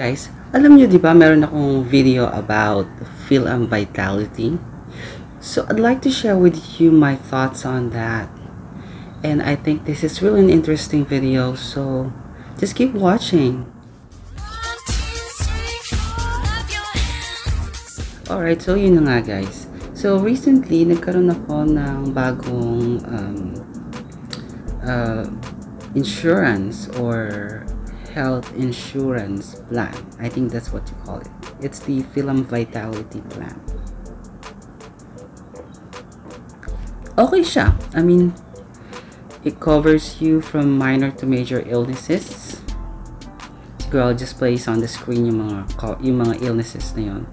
Guys, alam nyo di ba meron akong video about Philam Vitality? So I'd like to share with you my thoughts on that. And I think this is really an interesting video, so just keep watching. Alright, so yun nga guys. So recently, nagkaroon ako ng bagong insurance or health insurance plan. I think that's what you call it. It's the Philam Vitality plan. Okay siya. I mean, it covers you from minor to major illnesses. Siguro I'll just place on the screen yung mga illnesses na yun.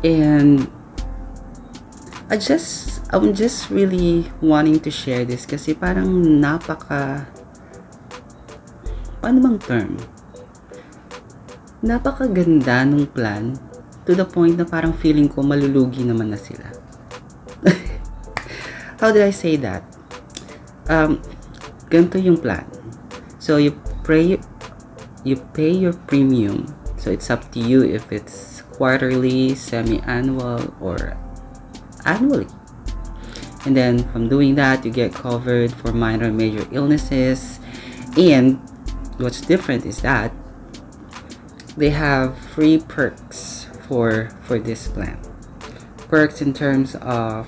And I'm just really wanting to share this kasi parang napakaganda nung plan, to the point na parang feeling ko malulugi naman na sila. How did I say that? Ganito yung plan. So you pay your premium. So it's up to you if it's quarterly, semi-annual, or annually. And then from doing that, you get covered for minor and major illnesses. And what's different is that they have free perks for this plan. Perks in terms of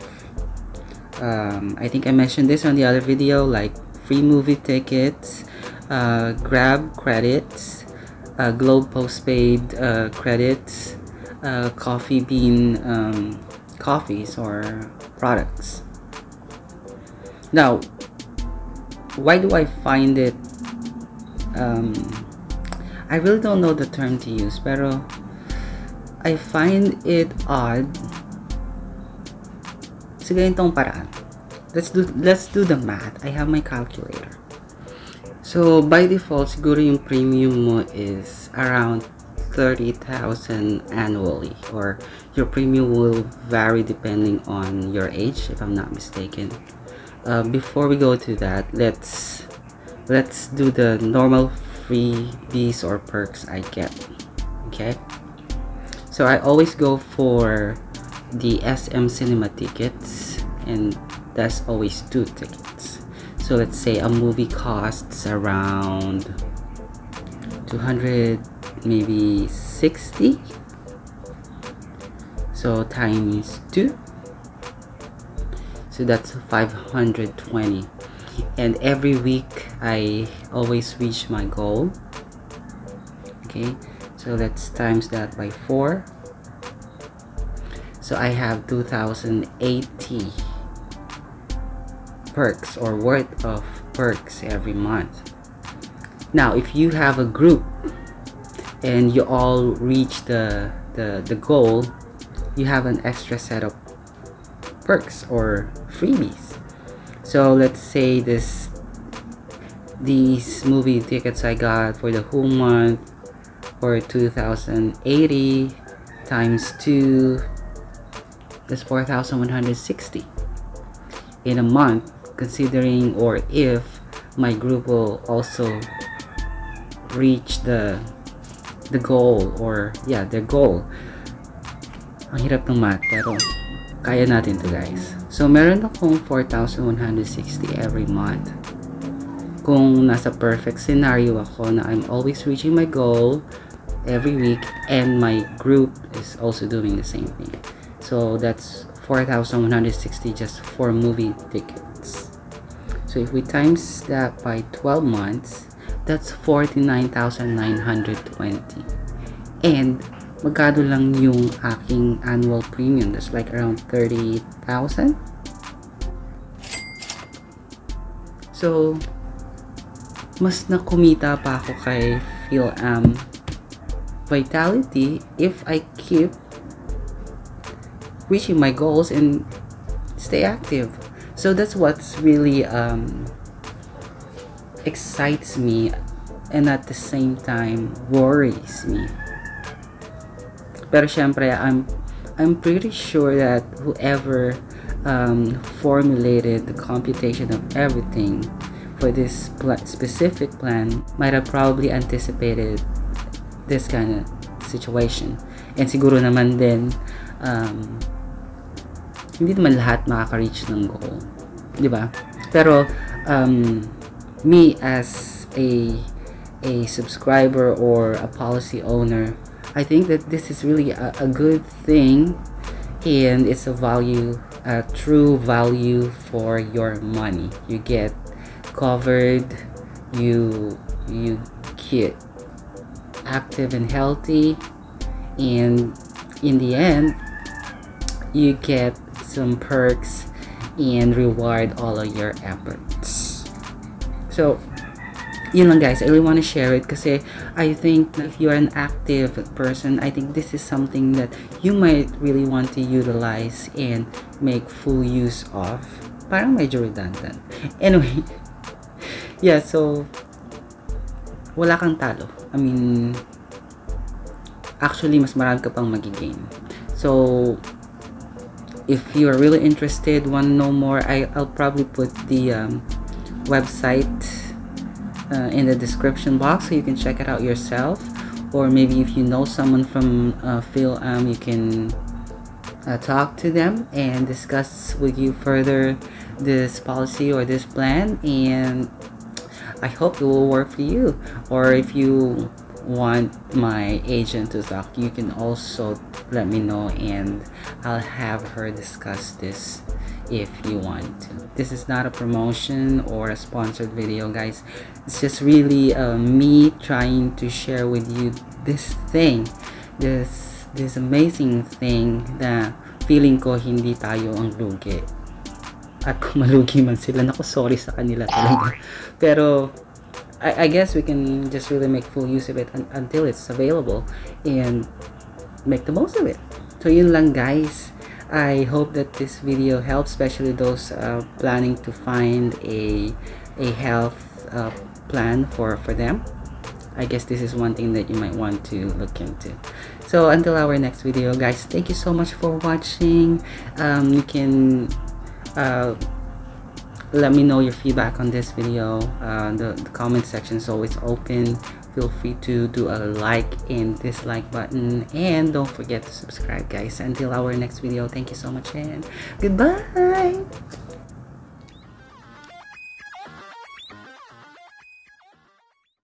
I think I mentioned this on the other video, like free movie tickets, Grab credits, Globe Postpaid credits, Coffee Bean coffees or products. Now, why do I find it? I really don't know the term to use, pero I find it odd. So, ganitong paraan. Let's do the math. I have my calculator. So by default, siguro yung premium mo is around 30,000 annually, or your premium will vary depending on your age, if I'm not mistaken. Before we go to that, let's do the normal freebies or perks I get. Okay, so I always go for the SM Cinema tickets, and that's always 2 tickets. So let's say a movie costs around 200, maybe 60. So times 2, so that's 520. And every week I always reach my goal. Okay, so let's times that by 4. So I have 2080 perks or worth of perks every month. Now if you have a group and you all reach the goal, you have an extra set of perks or freebies. So let's say these movie tickets I got for the whole month for 2080 times 2 is 4160 in a month, considering or if my group will also reach the goal, or yeah, their goal. Ang hirap ng math, pero kaya natin to guys. So meron akong 4,160 every month. Kung nasa perfect scenario ako na I'm always reaching my goal every week and my group is also doing the same thing. So that's 4,160 just for movie tickets. So if we times that by 12 months, that's 49,920. And magkano lang yung aking annual premium. That's like around 30,000. So, mas nakumita pa ako kay Philam Vitality if I keep reaching my goals and stay active. So that's what's really excites me, and at the same time worries me. Pero syempre, I'm pretty sure that whoever formulated the computation of everything for this specific plan might have probably anticipated this kind of situation. And siguro naman din, hindi naman lahat makaka-reach ng goal, di ba? Pero me as a subscriber or a policy owner, I think that this is really a good thing, and it's a value, a true value for your money. You get covered, you get active and healthy, and in the end you get some perks and reward all of your efforts. So yun lang guys, I really want to share it kasi I think if you're an active person, I think this is something that you might really want to utilize and make full use of. Parang medyo redundant. Anyway, yeah, so wala kang talo. I mean, actually mas marami ka pang magigain. So if you're really interested, want to know more, I'll probably put the website in the description box so you can check it out yourself, or maybe if you know someone from Philam, you can talk to them and discuss with you further this policy or this plan, and I hope it will work for you. Or if you want my agent to talk, you can also let me know and I'll have her discuss this if you want to. This is not a promotion or a sponsored video guys, it's just really me trying to share with you this thing, this amazing thing that feeling ko hindi tayo ang lugi, at kung malugi man sila, naku sorry sa kanila talaga, pero I guess we can just really make full use of it until it's available and make the most of it. So yun lang guys, I hope that this video helps, especially those planning to find a health plan for them. I guess this is one thing that you might want to look into. So until our next video guys, thank you so much for watching. You can let me know your feedback on this video. The comment section is always open. Feel free to do a like and dislike button, and don't forget to subscribe guys. Until our next video, thank you so much and goodbye.